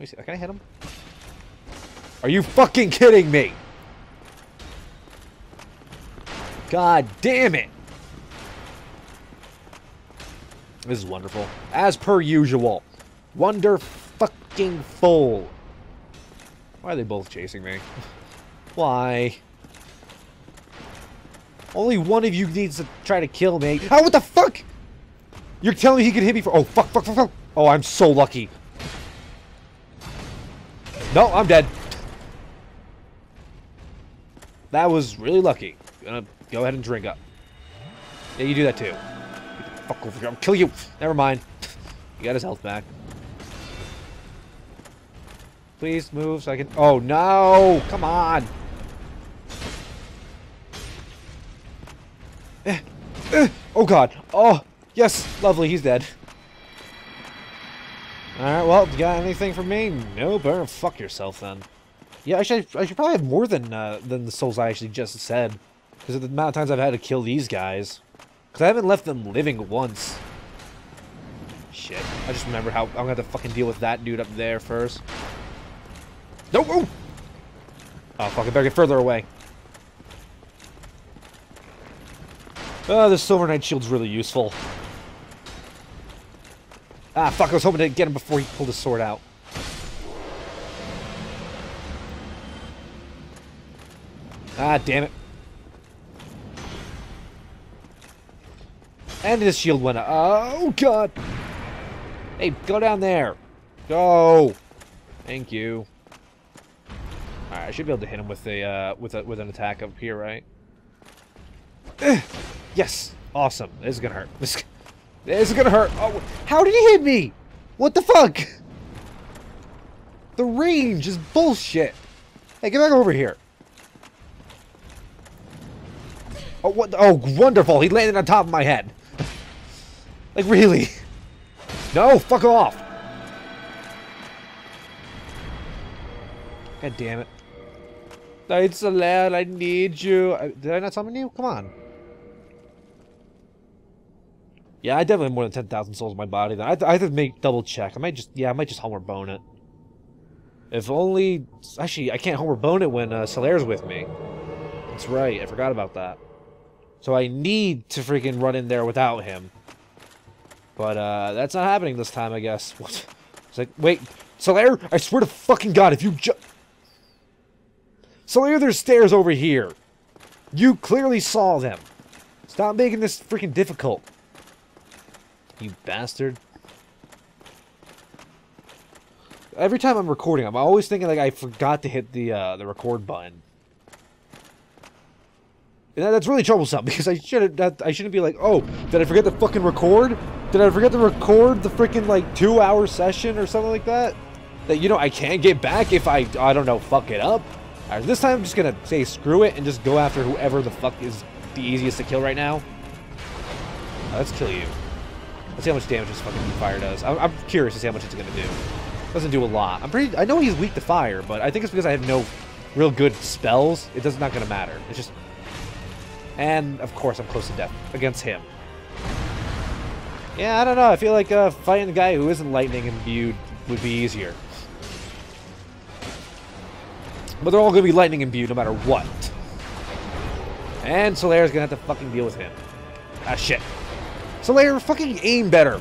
Let me see. Can I hit him? Are you fucking kidding me? God damn it. This is wonderful. As per usual. Wonder fucking full. Why are they both chasing me? Why? Only one of you needs to try to kill me. Oh, what the fuck? You're telling me he could hit me for... Oh, fuck, fuck, fuck, fuck. Oh, I'm so lucky. No, I'm dead. That was really lucky. Gonna go ahead and drink up. Yeah, you do that too. Get the fuck over here. I'll kill you. Never mind. He got his health back. Please move so I can... Oh, no! Come on! Oh, God. Oh, yes. Lovely. He's dead. Alright, well, you got anything for me? Nope. Better fuck yourself, then. Yeah, actually, I should probably have more than the souls I actually just said. Because of the amount of times I've had to kill these guys. Because I haven't left them living once. Shit. I just remember how I'm going to have to fucking deal with that dude up there first. No! Oh! Oh, fuck, I better get further away. Oh, this Silver Knight Shield's really useful. Ah, fuck, I was hoping to get him before he pulled his sword out. Ah, damn it. And his shield went up. Oh, God! Hey, go down there. Go! Thank you. Alright, I should be able to hit him with a with an attack up here, right? Yes, awesome. This is gonna hurt. This is gonna hurt. Oh, how did he hit me? What the fuck? The range is bullshit. Hey, get back over here. Oh, what? Oh, wonderful. He landed on top of my head. Like really? No, fuck off. God damn it. It's Solaire, I need you. Did I not summon you? Come on. Yeah, I definitely have more than 10,000 souls in my body. Then I have to double check. I might just homeward bone it. If only... Actually, I can't homeward bone it when Solaire's with me. That's right, I forgot about that. So I need to freaking run in there without him. But that's not happening this time, I guess. What? It's like, wait, Solaire, I swear to fucking God, if you Solaire, there's stairs over here. You clearly saw them. Stop making this freaking difficult. You bastard. Every time I'm recording, I'm always thinking like I forgot to hit the record button. And that's really troublesome because I shouldn't be like, oh, did I forget to fucking record? Did I forget to record the freaking like 2-hour session or something like that? That, you know, I can't get back if I don't know, fuck it up. Alright, this time I'm just gonna say screw it and just go after whoever the fuck is the easiest to kill right now. Let's kill you. Let's see how much damage this fucking fire does. I'm curious to see how much it's gonna do. Doesn't do a lot. I know he's weak to fire, but I think it's because I have no real good spells. It does not gonna matter. It's just... And, of course, I'm close to death against him. Yeah, I don't know. I feel like fighting the guy who isn't lightning imbued would be easier. But they're all going to be lightning imbued no matter what. And Solaire's going to have to fucking deal with him. Ah, shit. Solaire, fucking aim better.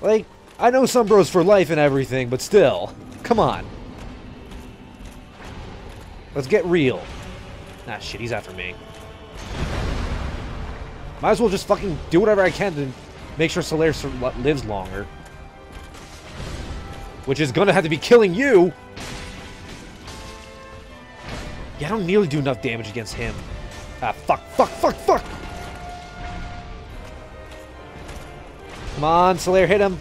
Like, I know some bros for life and everything, but still. Come on. Let's get real. Ah, shit, he's after me. Might as well just fucking do whatever I can to make sure Solaire lives longer. Which is going to have to be killing you. Yeah, I don't nearly do enough damage against him. Ah, fuck, fuck, fuck, fuck! Come on, Solaire, hit him.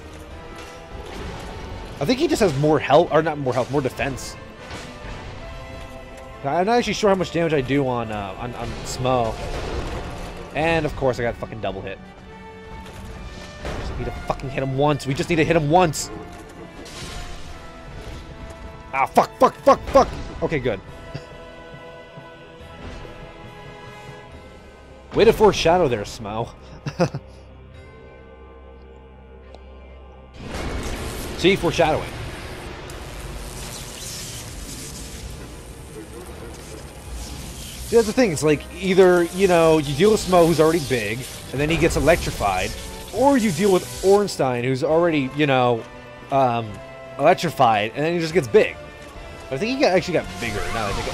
I think he just has more health, or not more health, more defense. I'm not actually sure how much damage I do on Smough. And, of course, I got fucking double hit. We just need to fucking hit him once. We just need to hit him once. Ah, fuck, fuck, fuck, fuck! Okay, good. Way to foreshadow there, Smough. See, foreshadowing. See, that's the thing. It's like either, you know, you deal with Smough, who's already big, and then he gets electrified, or you deal with Ornstein, who's already, you know, electrified, and then he just gets big. But I think he actually got bigger now that I think of it.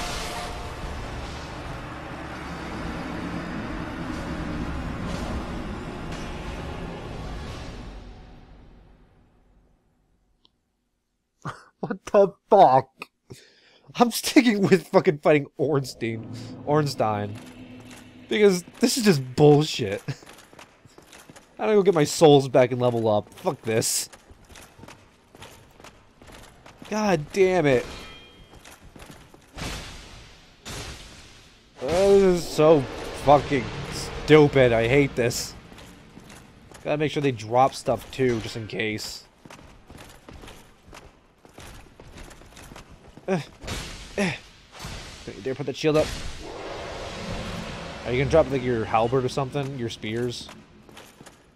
What the fuck? I'm sticking with fucking fighting Ornstein. Because this is just bullshit. I gotta go get my souls back and level up. Fuck this. God damn it. Oh, this is so fucking stupid. I hate this. Gotta make sure they drop stuff too, just in case. Don't you dare put that shield up. Are you gonna drop like your halberd or something? Your spears?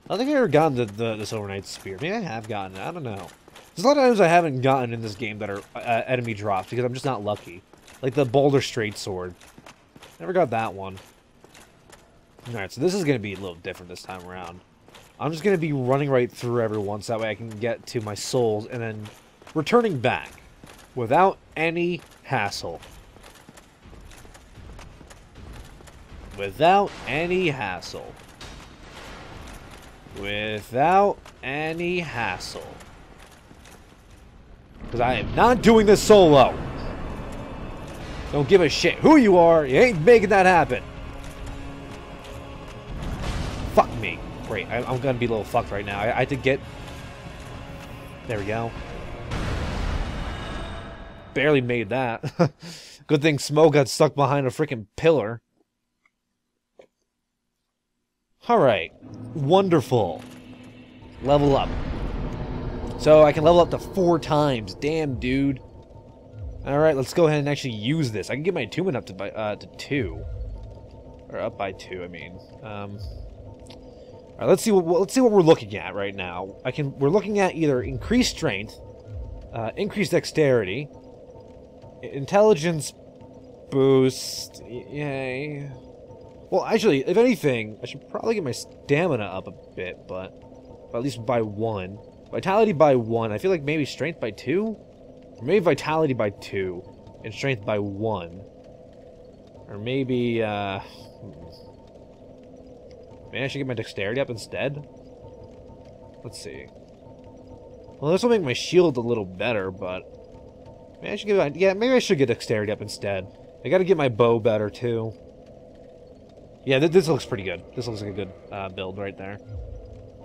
I don't think I've ever gotten the Silver Knight's spear. Maybe I have gotten it. I don't know. There's a lot of items I haven't gotten in this game that are enemy drops because I'm just not lucky. Like the Balder straight sword. Never got that one. Alright, so this is gonna be a little different this time around. I'm just gonna be running right through everyone so that way I can get to my souls and then returning back. Without any hassle. Without any hassle. Without any hassle. Because I am not doing this solo. Don't give a shit who you are. You ain't making that happen. Fuck me. Great. I'm going to be a little fucked right now. I had to get... There we go. Barely made that. Good thing Smough got stuck behind a freaking pillar. Alright. Wonderful. Level up. So I can level up to 4 times. Damn, dude. Alright, let's go ahead and actually use this. I can get my attunement up to 2. Or up by 2, I mean. Alright, let's see what we're looking at right now. We're looking at either increased strength, increased dexterity, intelligence boost, yay. Well, actually, if anything, I should probably get my stamina up a bit, but at least by 1. Vitality by 1. I feel like maybe strength by 2? Or maybe vitality by 2 and strength by 1. Or maybe, maybe I should get my dexterity up instead? Let's see. Well, this will make my shield a little better, but... Maybe I should get, yeah, maybe I should get dexterity up instead. I gotta get my bow better, too. Yeah, this looks pretty good. This looks like a good build right there.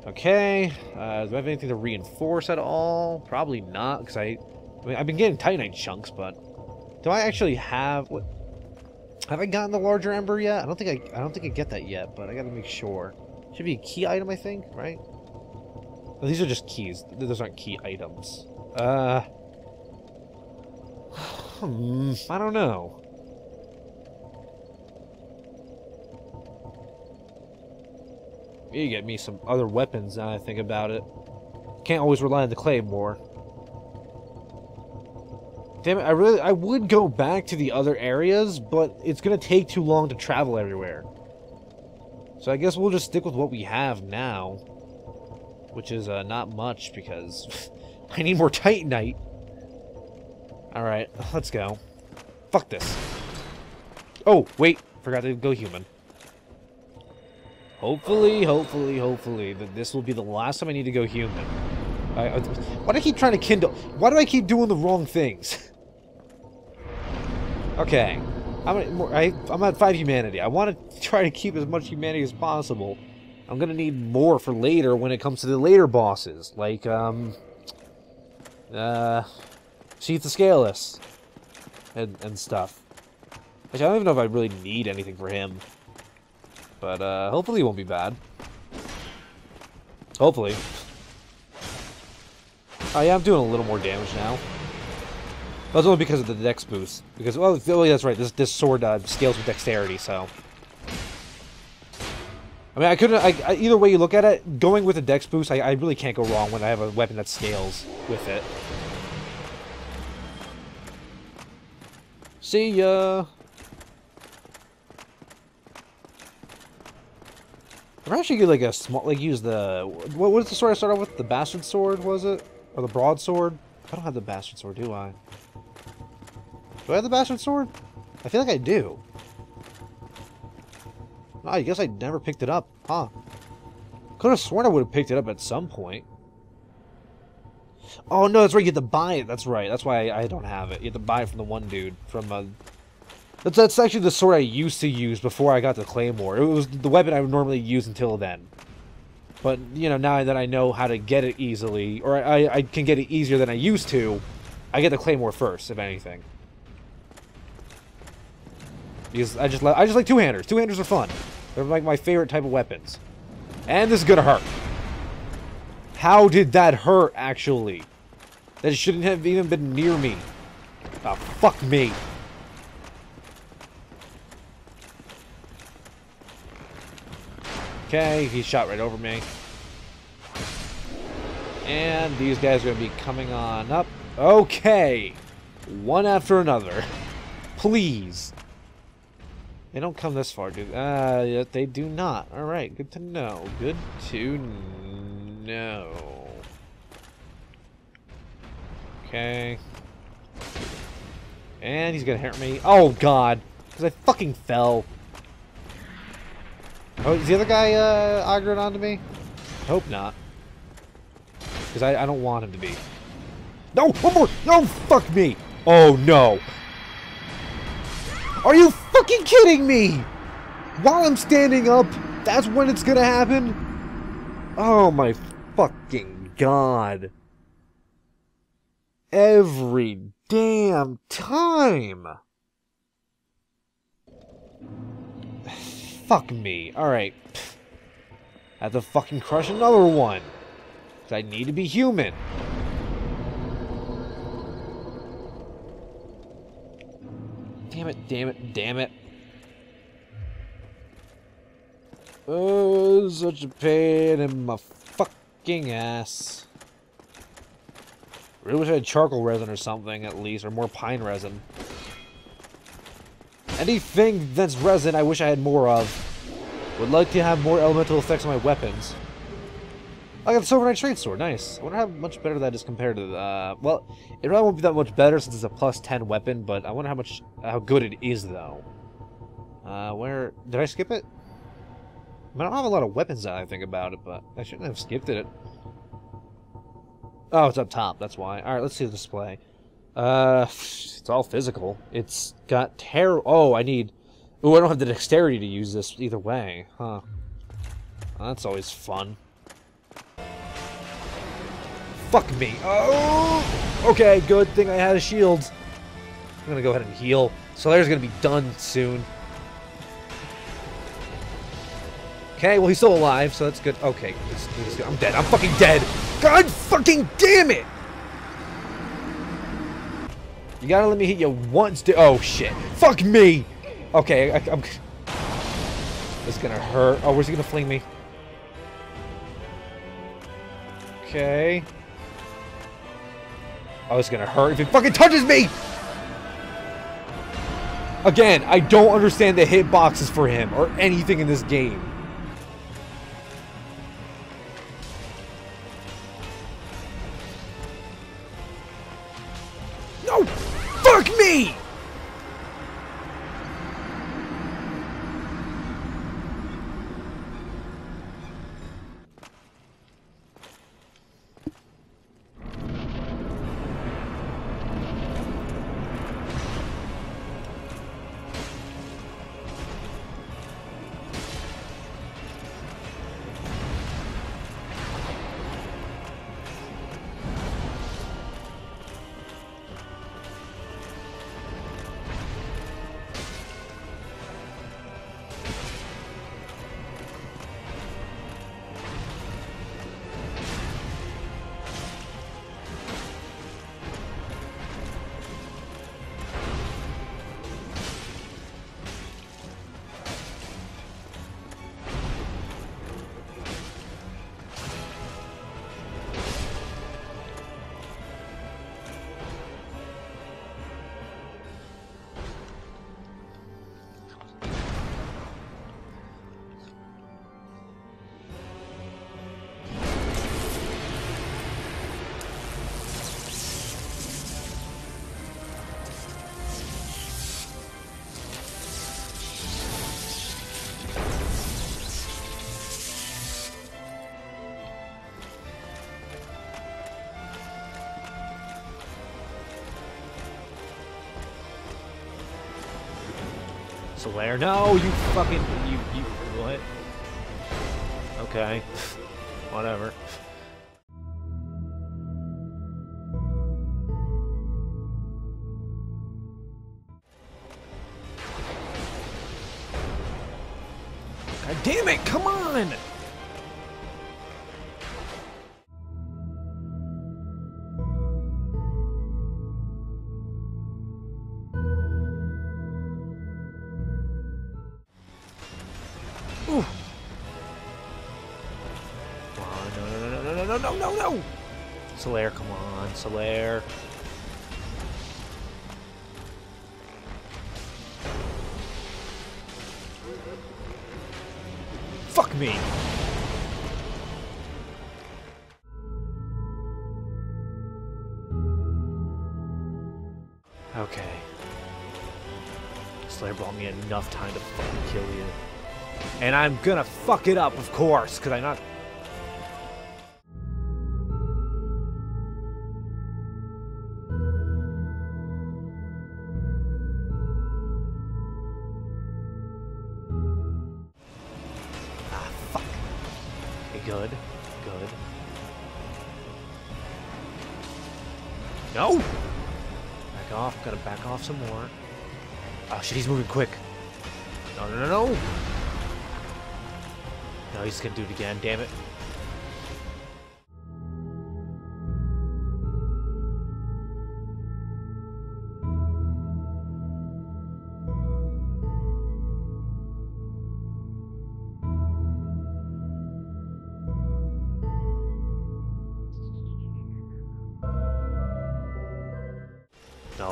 Okay. Do I have anything to reinforce at all? Probably not, because I mean, I've been getting Titanite chunks, but... Do I actually have... What, have I gotten the larger ember yet? I don't think I get that yet, but I gotta make sure. Should be a key item, I think, right? No, these are just keys. Those aren't key items. I don't know. You get me some other weapons now that I think about it. Can't always rely on the claymore. Damn it, I would go back to the other areas, but it's gonna take too long to travel everywhere. So I guess we'll just stick with what we have now. Which is not much because I need more Titanite. Alright, let's go. Fuck this. Oh, wait. Forgot to go human. Hopefully that this will be the last time I need to go human. Why do I keep trying to kindle? Why do I keep doing the wrong things? Okay. I'm at 5 humanity. I want to try to keep as much humanity as possible. I'm going to need more for later when it comes to the later bosses. Like, Sheath the Scaleless and stuff. Actually, I don't even know if I really need anything for him. But hopefully it won't be bad. Hopefully. Oh yeah, I'm doing a little more damage now. That's only because of the dex boost. Because, well, that's right, this sword scales with dexterity, so... I mean, I couldn't... either way you look at it, going with a dex boost, I really can't go wrong when I have a weapon that scales with it. See ya! I'm actually gonna, like, a small... Like, use the... What is the sword I started with? The bastard sword, was it? Or the broadsword? I don't have the bastard sword, do I? Do I have the bastard sword? I feel like I do. I guess I never picked it up, huh? Could have sworn I would have picked it up at some point. Oh no, that's right. You have to buy it. That's right. That's why I don't have it. You have to buy it from the one dude. From that's actually the sword I used to use before I got the claymore. It was the weapon I would normally use until then. But you know, now that I know how to get it easily, or I can get it easier than I used to, I get the claymore first, if anything. Because I just like two-handers. Two-handers are fun. They're like my favorite type of weapons. And this is gonna hurt. How did that hurt, actually? That shouldn't have even been near me. Oh, fuck me. Okay, he shot right over me. And these guys are gonna be coming on up. Okay. One after another. Please. They don't come this far, dude. They do not. Alright, good to know. Good to know. Okay. And he's gonna hurt me. Oh, God. Because I fucking fell. Oh, is the other guy aggroed onto me? Hope not. Because I don't want him to be. No! One more! No! Fuck me! Oh, no. Are you fucking kidding me? While I'm standing up, that's when it's gonna happen? Oh my fucking god. Every damn time. Fuck me. Alright. I have to fucking crush another one. 'Cause I need to be human. Damn it, damn it, damn it. Oh, such a pain in my fucking ass. Really wish I had charcoal resin or something, at least, or more pine resin. Anything that's resin, I wish I had more of. Would like to have more elemental effects on my weapons. I got the Silver Knight Trade Sword, nice. I wonder how much better that is compared to, well, it really won't be that much better since it's a plus 10 weapon, but I wonder how good it is, though. Where, did I skip it? I mean, I don't have a lot of weapons now that I think about it, but I shouldn't have skipped it. Oh, it's up top, that's why. Alright, let's see the display. It's all physical. It's got oh, I need, ooh, I don't have the dexterity to use this either way, huh. That's always fun. Fuck me. Oh! Okay, good thing I had a shield. I'm gonna go ahead and heal. Solaire's gonna be done soon. Okay, well, he's still alive, so that's good. Okay, I'm dead. I'm fucking dead. God fucking damn it! You gotta let me hit you once to. Oh, shit. Fuck me! Okay, I'm. This is gonna hurt. Oh, where's he gonna fling me? Okay. Oh, it's gonna hurt if it fucking touches me! Again, I don't understand the hitboxes for him or anything in this game. No! Fuck me! Solaire. No, you fucking... You what? Okay. Whatever. God damn it, come on! No! Solaire, come on, Solaire. Fuck me! Okay. Solaire brought me enough time to fucking kill you. And I'm gonna fuck it up, of course, because I'm not... Good. No! Back off. Gotta back off some more. Oh shit, he's moving quick. No. No, he's gonna do it again. Damn it.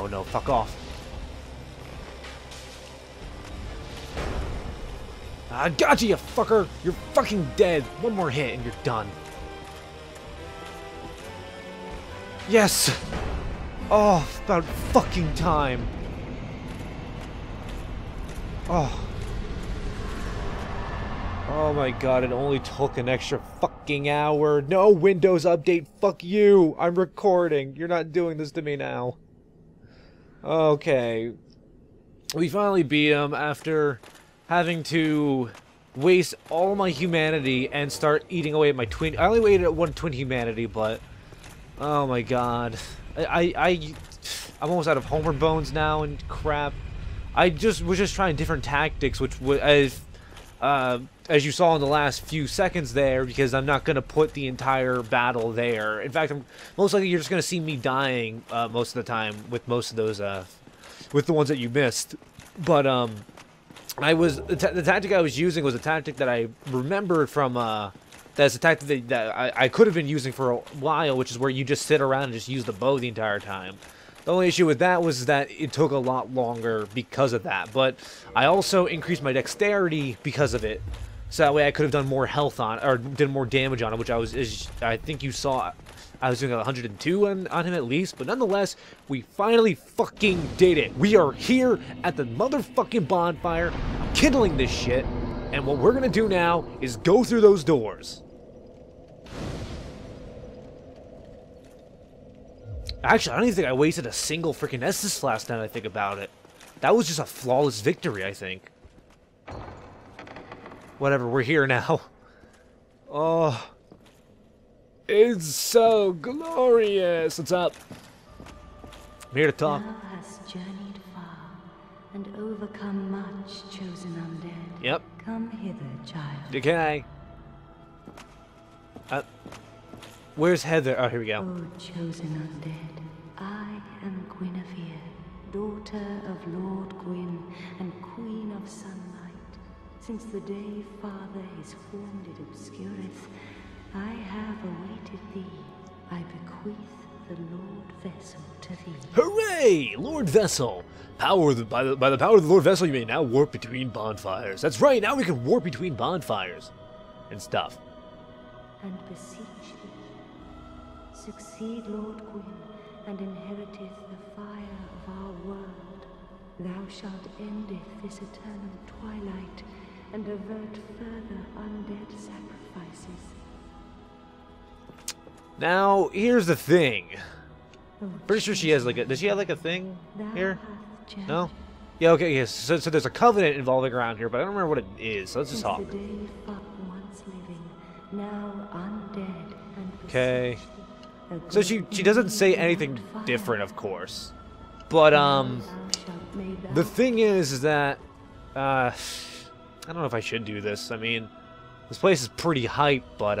No, fuck off. I got you, you fucker! You're fucking dead! One more hit and you're done. Yes! Oh, about fucking time. Oh. Oh my god, it only took an extra fucking hour. No Windows update, fuck you! I'm recording. You're not doing this to me now. Okay, we finally beat him after having to waste all my humanity and start eating away at my twin. I only waited at one twin humanity, but oh my god, I'm almost out of Homer bones now and crap. I just was trying different tactics, which was as you saw in the last few seconds there, because I'm not going to put the entire battle there. In fact, most likely you're just going to see me dying most of the time with most of those, with the ones that you missed. But the tactic I was using was a tactic that I remembered from, that's a tactic that I could have been using for a while, which is where you just sit around and just use the bow the entire time. The only issue with that was that it took a lot longer because of that, but I also increased my dexterity because of it. So that way I could have done more health on, or did more damage on it, which I think you saw, I was doing 102 on him at least. But nonetheless, we finally fucking did it. We are here at the motherfucking bonfire, kindling this shit. And what we're gonna do now is go through those doors. Actually, I don't even think I wasted a single freaking Estus last time I think about it. That was just a flawless victory, I think. Whatever, we're here now. Oh, it's so glorious. What's up? I'm here to talk. Thou hast journeyed far and overcome much, Chosen Undead. Yep. Come hither, child. Okay. Where's Heather? Oh, here we go. Oh, Chosen Undead, I am Guinevere, daughter of Lord Gwyn and Queen of Sunlight. Since the day Father his form did obscureth, I have awaited thee. I bequeath the Lord Vessel to thee. Hooray! Lord Vessel! By the power of the Lord Vessel, you may now warp between bonfires. That's right, now we can warp between bonfires. And stuff. And beseech thee, succeed Lord Gwyn, and inheriteth the fire of our world. Thou shalt endeth this eternal twilight, and avert further undead sacrifices. Now, here's the thing. Pretty sure she has like a... Does she have like a thing here? No? Yeah, okay, yes. So there's a covenant involving around here, but I don't remember what it is. So let's just talk. Okay. So she doesn't say anything different, of course. But the thing is that I don't know if I should do this. I mean, this place is pretty hype, but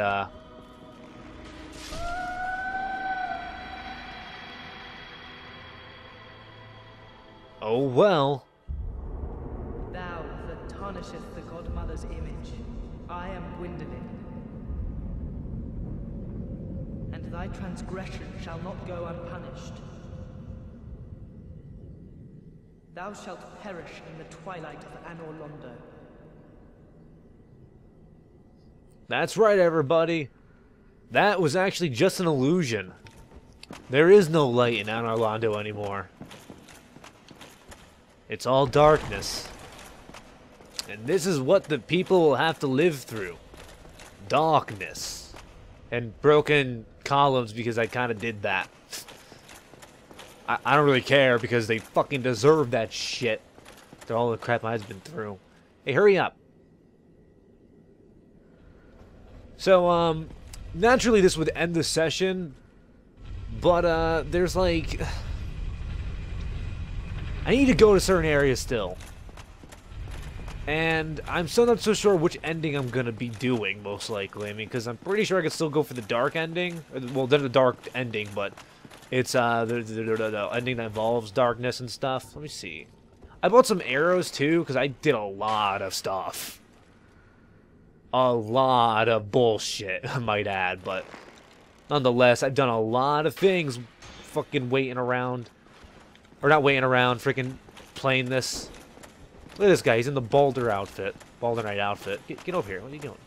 oh well. Thou that tarnisheth the godmother's image, I am Gwyndolin, and thy transgression shall not go unpunished. Thou shalt perish in the twilight of Anorlondo. That's right, everybody. That was actually just an illusion. There is no light in Anorlondo anymore. It's all darkness. And this is what the people will have to live through. Darkness. And broken columns because I kind of did that. I don't really care because they fucking deserve that shit. They're all the crap I've been through. Hey, hurry up. So, naturally this would end the session, but, there's like... I need to go to certain areas still. And I'm still not so sure which ending I'm going to be doing, most likely. I mean, because I'm pretty sure I could still go for the dark ending. Well, then the dark ending, but it's the ending that involves darkness and stuff. Let me see. I bought some arrows, too, because I did a lot of stuff. A lot of bullshit, I might add, but nonetheless, I've done a lot of things fucking waiting around. Or not waiting around, freaking playing this. Look at this guy, he's in the Balder outfit. Balder Knight outfit. Get over here, what are you doing?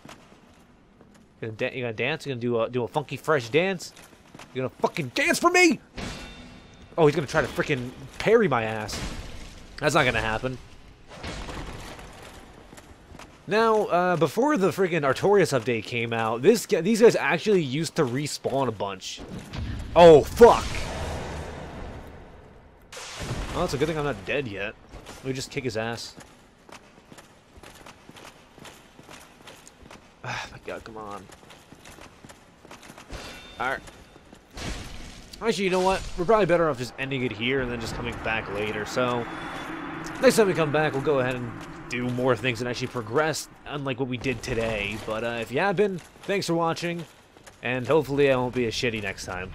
You gonna dance? You gonna do a funky fresh dance? You gonna fucking dance for me? Oh, he's gonna try to freaking parry my ass. That's not gonna happen. Now, before the freaking Artorias update came out, these guys actually used to respawn a bunch. Oh, fuck! Well, it's a good thing I'm not dead yet. Let me just kick his ass. Oh my god, come on. Alright. Actually, you know what? We're probably better off just ending it here and then just coming back later. So, next time we come back, we'll go ahead and do more things and actually progress, unlike what we did today. But if you have been, thanks for watching, and hopefully I won't be as shitty next time.